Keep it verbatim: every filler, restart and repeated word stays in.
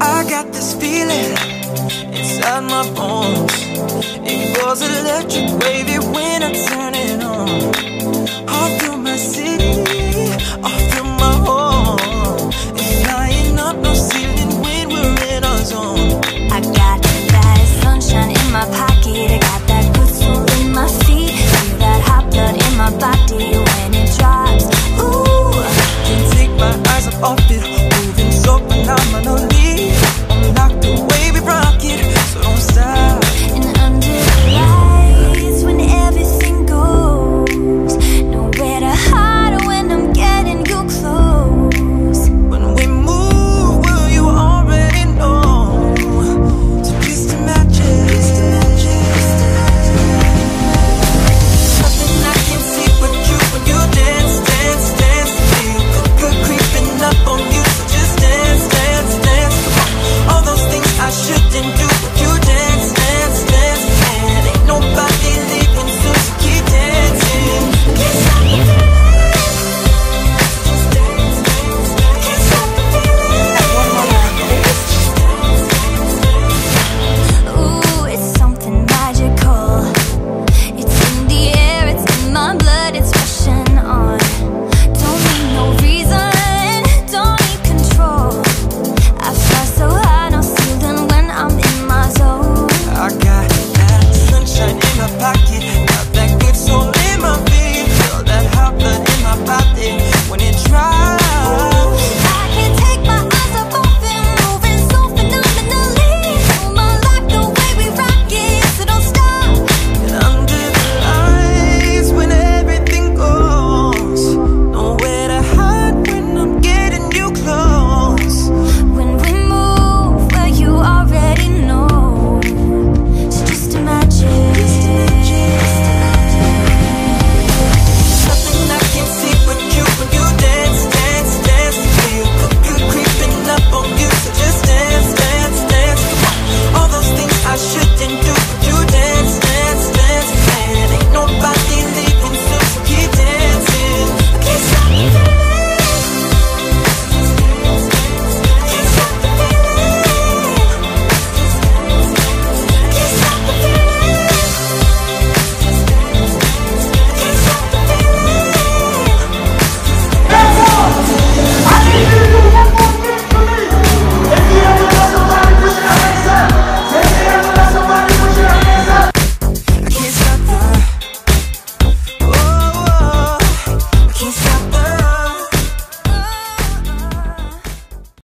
I got this feeling inside my bones. It goes electric wavy when I